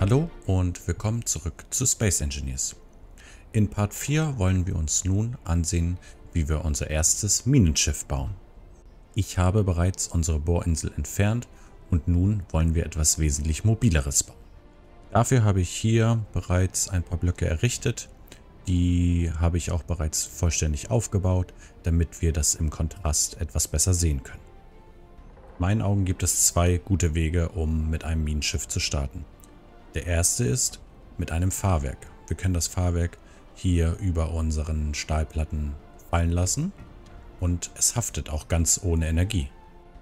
Hallo und willkommen zurück zu Space Engineers. In Part 4 wollen wir uns nun ansehen, wie wir unser erstes Minenschiff bauen. Ich habe bereits unsere Bohrinsel entfernt und nun wollen wir etwas wesentlich mobileres bauen. Dafür habe ich hier bereits ein paar Blöcke errichtet. Die habe ich auch bereits vollständig aufgebaut, damit wir das im Kontrast etwas besser sehen können. In meinen Augen gibt es zwei gute Wege, um mit einem Minenschiff zu starten. Der erste ist mit einem Fahrwerk. Wir können das Fahrwerk hier über unseren Stahlplatten fallen lassen und es haftet auch ganz ohne Energie.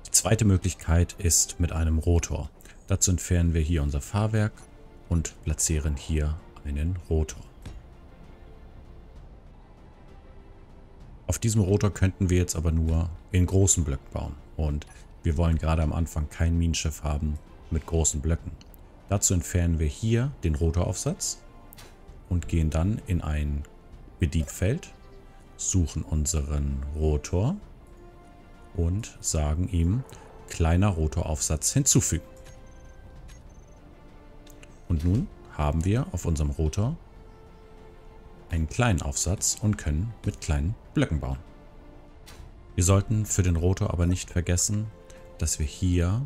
Die zweite Möglichkeit ist mit einem Rotor. Dazu entfernen wir hier unser Fahrwerk und platzieren hier einen Rotor. Auf diesem Rotor könnten wir jetzt aber nur in großen Blöcken bauen und wir wollen gerade am Anfang kein Minenschiff haben mit großen Blöcken. Dazu entfernen wir hier den Rotoraufsatz und gehen dann in ein Bedienfeld, suchen unseren Rotor und sagen ihm kleiner Rotoraufsatz hinzufügen. Und nun haben wir auf unserem Rotor einen kleinen Aufsatz und können mit kleinen Blöcken bauen. Wir sollten für den Rotor aber nicht vergessen, dass wir hier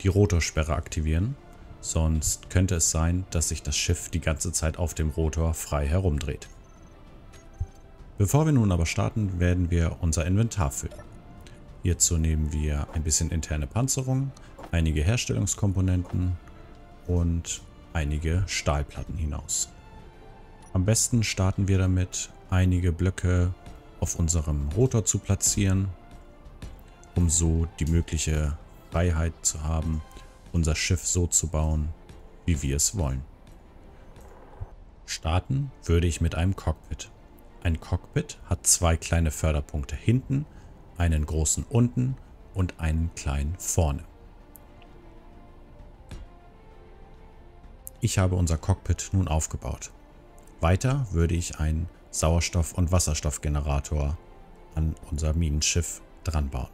die Rotorsperre aktivieren. Sonst könnte es sein, dass sich das Schiff die ganze Zeit auf dem Rotor frei herumdreht. Bevor wir nun aber starten, werden wir unser Inventar füllen. Hierzu nehmen wir ein bisschen interne Panzerung, einige Herstellungskomponenten und einige Stahlplatten hinaus. Am besten starten wir damit, einige Blöcke auf unserem Rotor zu platzieren, um so die mögliche Freiheit zu haben, unser Schiff so zu bauen, wie wir es wollen. Starten würde ich mit einem Cockpit. Ein Cockpit hat zwei kleine Förderpunkte hinten, einen großen unten und einen kleinen vorne. Ich habe unser Cockpit nun aufgebaut. Weiter würde ich einen Sauerstoff- und Wasserstoffgenerator an unser Minenschiff dran bauen.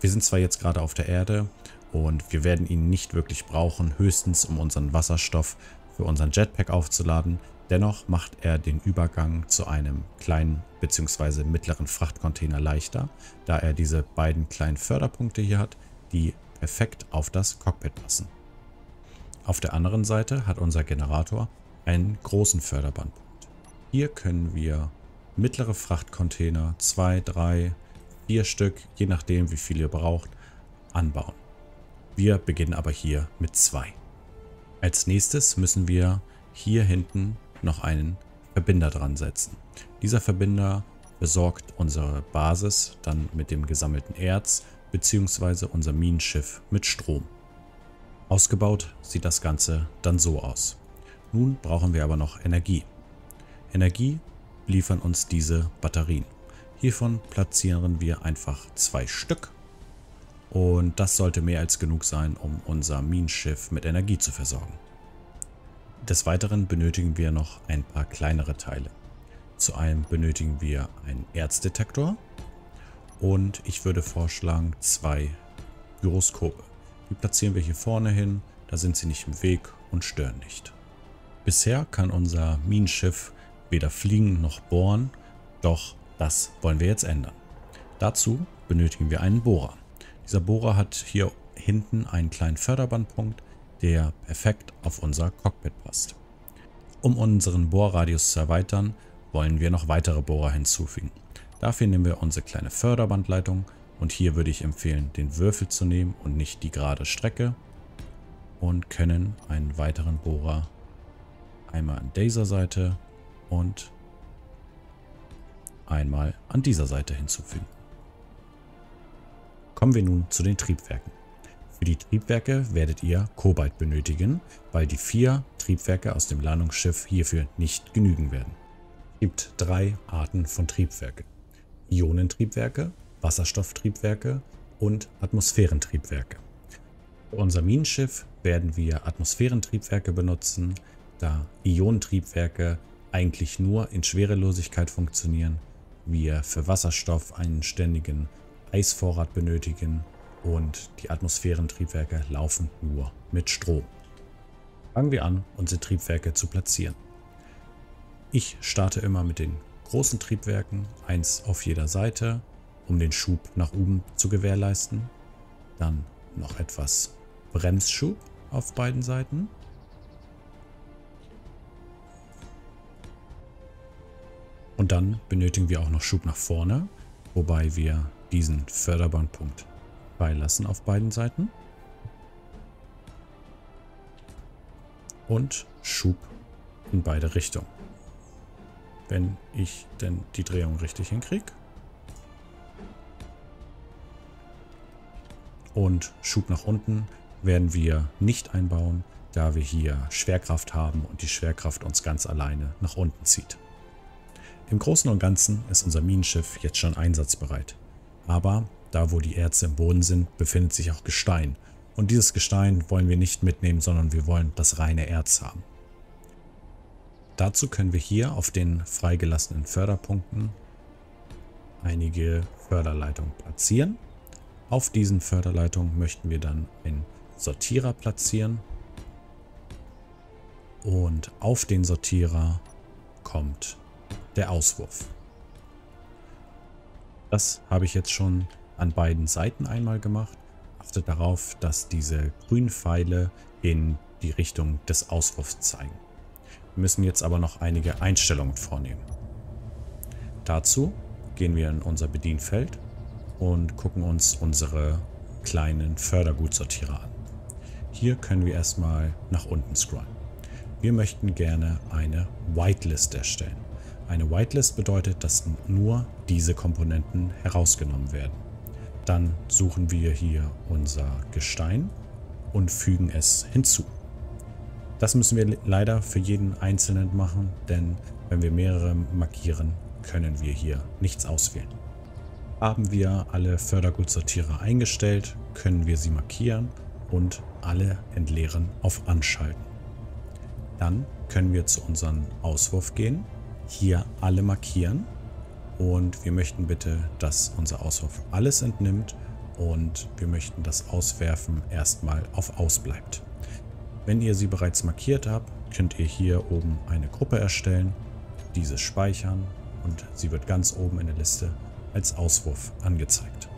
Wir sind zwar jetzt gerade auf der Erde, und wir werden ihn nicht wirklich brauchen, höchstens um unseren Wasserstoff für unseren Jetpack aufzuladen. Dennoch macht er den Übergang zu einem kleinen bzw. mittleren Frachtcontainer leichter, da er diese beiden kleinen Förderpunkte hier hat, die perfekt auf das Cockpit passen. Auf der anderen Seite hat unser Generator einen großen Förderbandpunkt. Hier können wir mittlere Frachtcontainer, 2, 3, 4 Stück, je nachdem wie viel ihr braucht, anbauen. Wir beginnen aber hier mit 2. Als nächstes müssen wir hier hinten noch einen Verbinder dran setzen. Dieser Verbinder versorgt unsere Basis dann mit dem gesammelten Erz bzw. unser Minenschiff mit Strom. Ausgebaut sieht das Ganze dann so aus. Nun brauchen wir aber noch Energie. Energie liefern uns diese Batterien. Hiervon platzieren wir einfach 2 Stück. Und das sollte mehr als genug sein, um unser Minenschiff mit Energie zu versorgen. Des Weiteren benötigen wir noch ein paar kleinere Teile. Zu einem benötigen wir einen Erzdetektor und ich würde vorschlagen 2 Gyroskope. Die platzieren wir hier vorne hin, da sind sie nicht im Weg und stören nicht. Bisher kann unser Minenschiff weder fliegen noch bohren, doch das wollen wir jetzt ändern. Dazu benötigen wir einen Bohrer. Dieser Bohrer hat hier hinten einen kleinen Förderbandpunkt, der perfekt auf unser Cockpit passt. Um unseren Bohrradius zu erweitern, wollen wir noch weitere Bohrer hinzufügen. Dafür nehmen wir unsere kleine Förderbandleitung und hier würde ich empfehlen, den Würfel zu nehmen und nicht die gerade Strecke und können einen weiteren Bohrer einmal an dieser Seite und einmal an dieser Seite hinzufügen. Kommen wir nun zu den Triebwerken. Für die Triebwerke werdet ihr Kobalt benötigen, weil die 4 Triebwerke aus dem Landungsschiff hierfür nicht genügen werden. Es gibt 3 Arten von Triebwerken: Ionentriebwerke, Wasserstofftriebwerke und Atmosphärentriebwerke. Für unser Minenschiff werden wir Atmosphärentriebwerke benutzen, da Ionentriebwerke eigentlich nur in Schwerelosigkeit funktionieren, wir für Wasserstoff einen ständigen Eisvorrat benötigen und die Atmosphärentriebwerke laufen nur mit Strom. Fangen wir an, unsere Triebwerke zu platzieren. Ich starte immer mit den großen Triebwerken, eins auf jeder Seite, um den Schub nach oben zu gewährleisten. Dann noch etwas Bremsschub auf beiden Seiten. Und dann benötigen wir auch noch Schub nach vorne, wobei wir diesen Förderbandpunkt beilassen auf beiden Seiten. Und Schub in beide Richtungen. Wenn ich denn die Drehung richtig hinkriege. Und Schub nach unten werden wir nicht einbauen, da wir hier Schwerkraft haben und die Schwerkraft uns ganz alleine nach unten zieht. Im Großen und Ganzen ist unser Minenschiff jetzt schon einsatzbereit. Aber da wo die Erze im Boden sind, befindet sich auch Gestein. Und dieses Gestein wollen wir nicht mitnehmen, sondern wir wollen das reine Erz haben. Dazu können wir hier auf den freigelassenen Förderpunkten einige Förderleitungen platzieren. Auf diesen Förderleitungen möchten wir dann einen Sortierer platzieren. Und auf den Sortierer kommt der Auswurf. Das habe ich jetzt schon an beiden Seiten einmal gemacht. Achtet darauf, dass diese grünen Pfeile in die Richtung des Auswurfs zeigen. Wir müssen jetzt aber noch einige Einstellungen vornehmen. Dazu gehen wir in unser Bedienfeld und gucken uns unsere kleinen Fördergutsortierer an. Hier können wir erstmal nach unten scrollen. Wir möchten gerne eine Whitelist erstellen. Eine Whitelist bedeutet, dass nur diese Komponenten herausgenommen werden. Dann suchen wir hier unser Gestein und fügen es hinzu. Das müssen wir leider für jeden Einzelnen machen, denn wenn wir mehrere markieren, können wir hier nichts auswählen. Haben wir alle Fördergutsortierer eingestellt, können wir sie markieren und alle entleeren auf Anschalten. Dann können wir zu unserem Auswurf gehen. Hier alle markieren und wir möchten bitte, dass unser Auswurf alles entnimmt und wir möchten, dass Auswerfen erstmal auf Aus bleibt. Wenn ihr sie bereits markiert habt, könnt ihr hier oben eine Gruppe erstellen, diese speichern und sie wird ganz oben in der Liste als Auswurf angezeigt.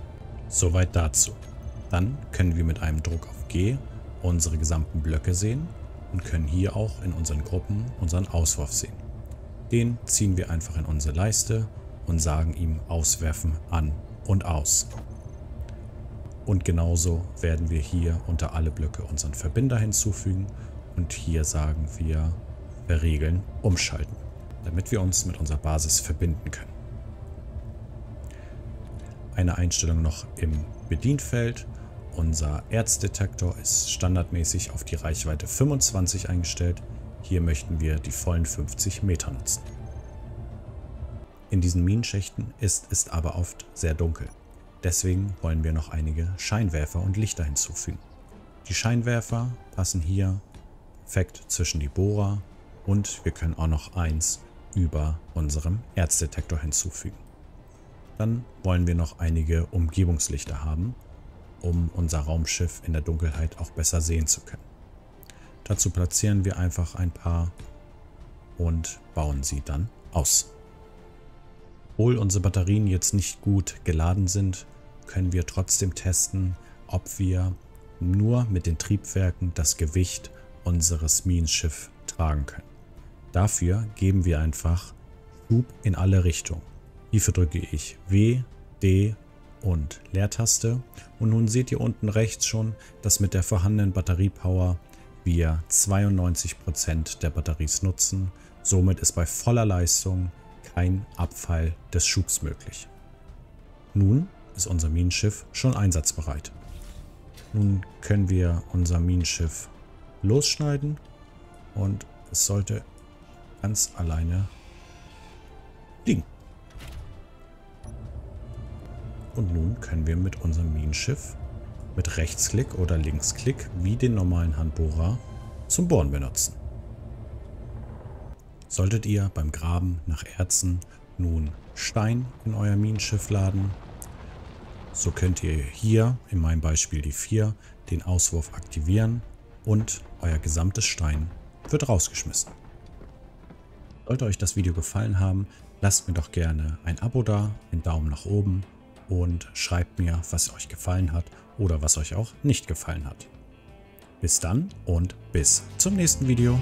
Soweit dazu. Dann können wir mit einem Druck auf G unsere gesamten Blöcke sehen und können hier auch in unseren Gruppen unseren Auswurf sehen. Den ziehen wir einfach in unsere Leiste und sagen ihm Auswerfen an und aus. Und genauso werden wir hier unter alle Blöcke unseren Verbinder hinzufügen und hier sagen wir Verriegeln umschalten, damit wir uns mit unserer Basis verbinden können. Eine Einstellung noch im Bedienfeld. Unser Erzdetektor ist standardmäßig auf die Reichweite 25 eingestellt. Hier möchten wir die vollen 50 Meter nutzen. In diesen Minenschächten ist es aber oft sehr dunkel. Deswegen wollen wir noch einige Scheinwerfer und Lichter hinzufügen. Die Scheinwerfer passen hier perfekt zwischen die Bohrer und wir können auch noch eins über unserem Erzdetektor hinzufügen. Dann wollen wir noch einige Umgebungslichter haben, um unser Raumschiff in der Dunkelheit auch besser sehen zu können. Dazu platzieren wir einfach ein paar und bauen sie dann aus. Obwohl unsere Batterien jetzt nicht gut geladen sind, können wir trotzdem testen, ob wir nur mit den Triebwerken das Gewicht unseres Minenschiffs tragen können. Dafür geben wir einfach Schub in alle Richtungen. Hierfür drücke ich W, D und Leertaste. Und nun seht ihr unten rechts schon, dass mit der vorhandenen Batteriepower wir 92% der Batteries nutzen, somit ist bei voller Leistung kein Abfall des Schubs möglich. Nun ist unser Minenschiff schon einsatzbereit. Nun können wir unser Minenschiff losschneiden und es sollte ganz alleine fliegen. Und nun können wir mit unserem Minenschiff mit Rechtsklick oder Linksklick wie den normalen Handbohrer zum Bohren benutzen. Solltet ihr beim Graben nach Erzen nun Stein in euer Minenschiff laden, so könnt ihr hier in meinem Beispiel die 4 den Auswurf aktivieren und euer gesamtes Stein wird rausgeschmissen. Sollte euch das Video gefallen haben, lasst mir doch gerne ein Abo da, einen Daumen nach oben und schreibt mir, was euch gefallen hat oder was euch auch nicht gefallen hat. Bis dann und bis zum nächsten Video.